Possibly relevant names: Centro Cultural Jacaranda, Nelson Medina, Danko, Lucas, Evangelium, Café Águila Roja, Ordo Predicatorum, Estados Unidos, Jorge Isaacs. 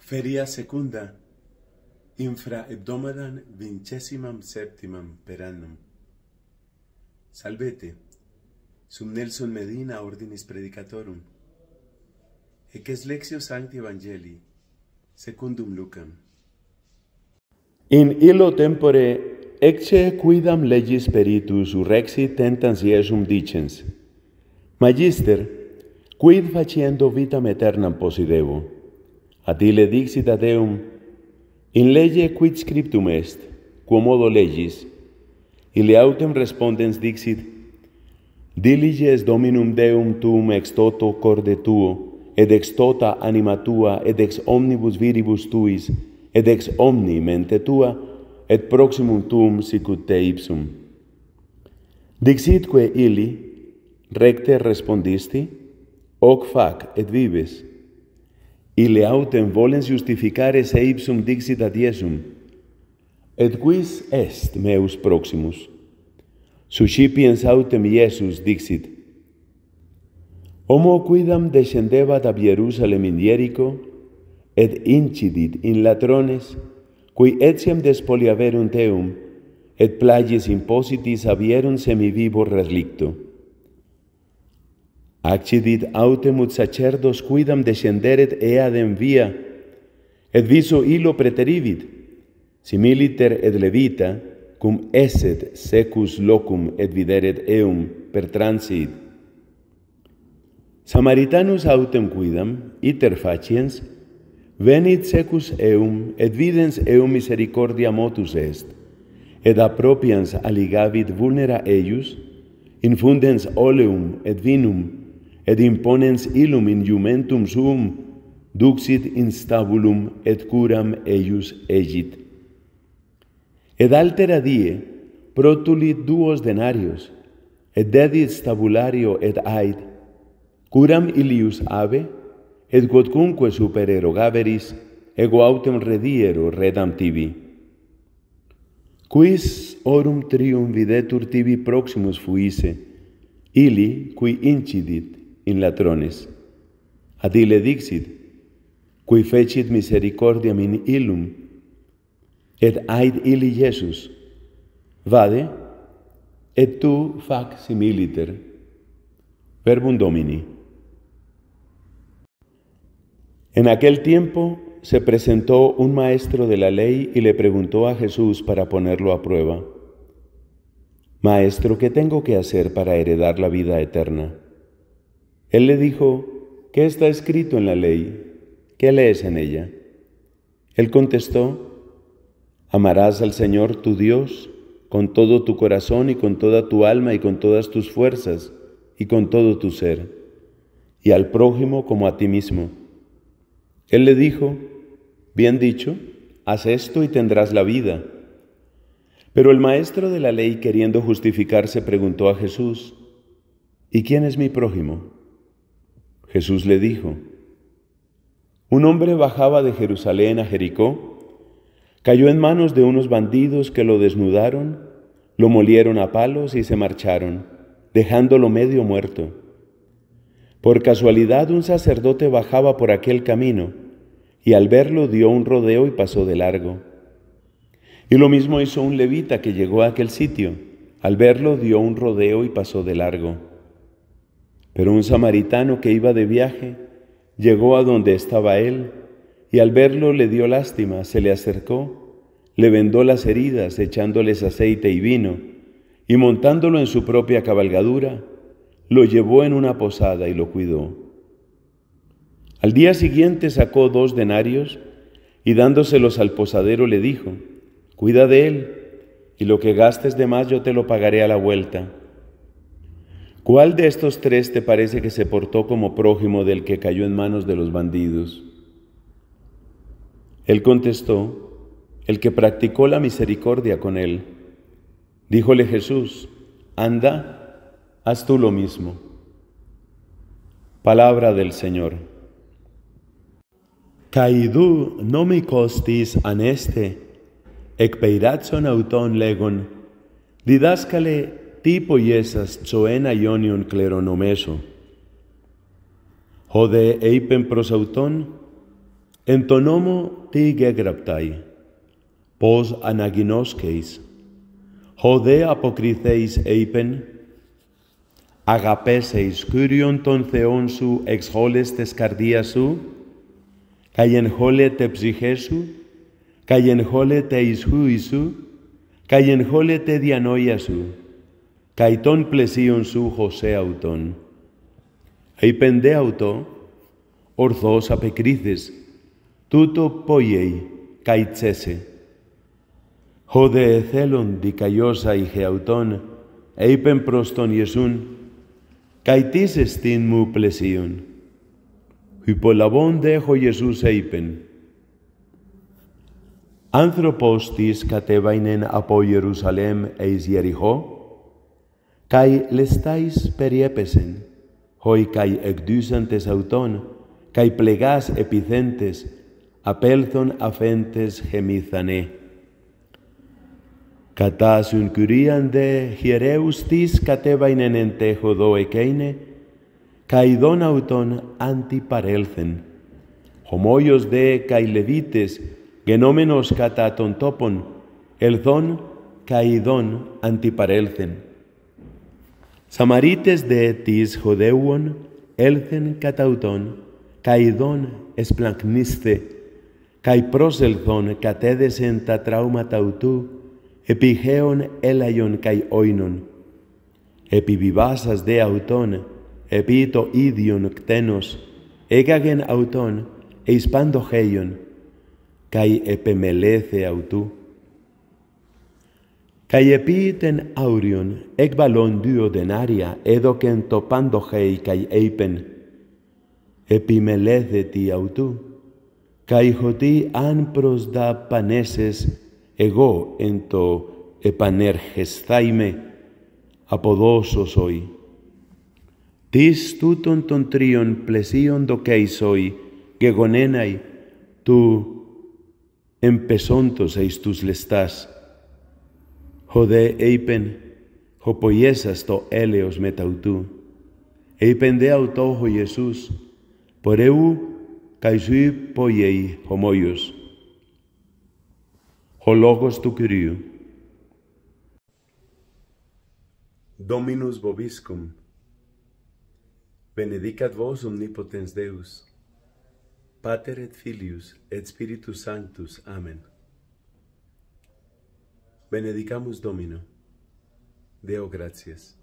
Feria secunda, infraebdomenam vincesimam septimam per annum. Salvete, sum Nelson Medina ordinis predicatorum, eques lexio sancti Evangelii, secundum Lucam. In illo tempore ecce quidam legis peritus urrexi tentans Iesum dicens, Magister, quid faciendo vitam aeternam possidebo? Atile dixit a Deum, in lege quid scriptum est, quomodo legis, ili autem respondens dixit, diliges Dominum Deum tuum ex toto corde tuo, ed ex tota anima tua, ed ex omnibus viribus tuis, ed ex omni mente tua, et proximum tuum sicut te ipsum. Dixitque ili, recte respondisti, hoc fac et vives, ile autem volens justificare se ipsum dixit ad Iesum, et quis est meus proximus? Suscipiens autem Iesus dixit, homo quidam descendebat ab Hierusalem in Ierico, et incidit in latrones, cui etiam despoliaverunt eum, et plagies impositis abierunt semivivor relicto. Accidit autem ut sacerdos quidam descenderet eadem via, et viso illo preterivit, similiter et levita, cum esset secus locum et videret eum per transit. Samaritanus autem quidam, iter faciens, venit secus eum, et videns eum misericordia motus est, et appropians aligavit vulnera eius, infundens oleum et vinum, et imponens illum in jumentum suum, duxit in stabulum et curam eius egit. Et altera die protulit duos denarios, et dedit stabulario et ait, curam ilius ave, et quodcunque supererogaveris, ego autem rediero redam tibi. Quis orum trium videtur tibi proximus fuisse, ili cui incidit in latrones. Ad ile dixit, cui fecit misericordiam in illum, et ait ili Iesus, vade, et tu fac similiter, verbum Domini. En aquel tiempo se presentó un maestro de la ley y le preguntó a Jesús para ponerlo a prueba, Maestro, ¿qué tengo que hacer para heredar la vida eterna? Él le dijo, ¿qué está escrito en la ley? ¿Qué lees en ella? Él contestó, amarás al Señor tu Dios con todo tu corazón y con toda tu alma y con todas tus fuerzas y con todo tu ser, y al prójimo como a ti mismo. Él le dijo, bien dicho, haz esto y tendrás la vida. Pero el maestro de la ley, queriendo justificarse, preguntó a Jesús, ¿y quién es mi prójimo? Jesús le dijo, un hombre bajaba de Jerusalén a Jericó, cayó en manos de unos bandidos que lo desnudaron, lo molieron a palos y se marcharon, dejándolo medio muerto. Por casualidad un sacerdote bajaba por aquel camino, y al verlo dio un rodeo y pasó de largo. Y lo mismo hizo un levita que llegó a aquel sitio, al verlo dio un rodeo y pasó de largo. Pero un samaritano que iba de viaje llegó a donde estaba él, y al verlo le dio lástima, se le acercó, le vendó las heridas echándoles aceite y vino, y montándolo en su propia cabalgadura, lo llevó en una posada y lo cuidó. Al día siguiente sacó 2 denarios, y dándoselos al posadero le dijo, «Cuida de él, y lo que gastes de más yo te lo pagaré a la vuelta». ¿Cuál de estos 3 te parece que se portó como prójimo del que cayó en manos de los bandidos? Él contestó, el que practicó la misericordia con él. Díjole Jesús, anda, haz tú lo mismo. Palabra del Señor. Caidú nomi costis aneste, ecpeiratson auton legon, didáscale tipo iesas choena ionion cleronomeso. Jode eipen prosautón, Εν το νόμο τι γεγραπτάει, πώς αναγινώσκεις, χωδέ αποκριθείς είπεν, αγαπέσεεις Κύριον τον Θεόν σου εξ χόλες της καρδίας σου, καί εν χόλε τε ψυχέ σου, καί εν χόλε τε ισχύει σου, καί εν χόλε τε διανόια σου, καί των πλαισίων σου χωσέ αυτον. Είπεν δε αυτό, ορθώς απεκρίθες, τούτο πόιει, καί τσέσε. Χωδε εθέλον δικαιώσα είχε αυτον, είπεν προς τον Ιησούν, καί τίς εστίν μου πλαισίον. Υπολαβών δε έχω Ιησούς είπεν, άνθρωπος της κατέβαινεν από Ιερουσαλέμ εις Ιεριχώ, καί λεστάις περιέπεσεν, χοί καί εκδύσαντες αυτον, καί πλεγάς επιθέντες, απέλθον αφέντες χεμίθανε. Κατάσουν Κυρίαν δε χιερέους της κατέβαινεν εν τε χωδό εκείνε, καί δόν αυτον αντιπαρέλθεν. Χωμόιος δε καί λεβίτες, γενόμενος κατά των τόπων, ελθόν καί δόν αντιπαρέλθεν. Σαμαρίτες δε της χωδέουον, έλθεν κατά αυτον, καί δόν εσπλακνίστε, καί πρόσελθον κατέδεσεν τα τραύματα αυτού, επιχέον έλαιον καί όινον. Επιβιβάσας δε αυτον, επί το ίδιον κτένος, έκαγεν αυτον εις παντοχέιον, καί επεμελέθε αυτού. Καί επί τεν άουριον, εκβαλών 2 δενάρια, έδωκεν το παντοχέι καί είπεν, επιμελέθετι αυτού, καί χωτί αν προσδά πανέσες, εγώ εν το επανέρχεσθάιμε, αποδώσω σοι. Τις τούτων των 3 πλαισίων δοκέισοι γεγονέναι του εμπεσόντος εις τους λεστάς. Χωδέ είπεν, χωποιέσας το έλεος μετά αυτού. Είπεν δε αυτό ο Ιησούς, πορεύου καισού πόιει χωμόιος. Ο λόγος του Κυρίου. Dominus vobiscum. Benedicat vos omnipotens Deus, Pater et Filius et Spiritus Sanctus. Amen. Benedicamus Domino. Deo gratias.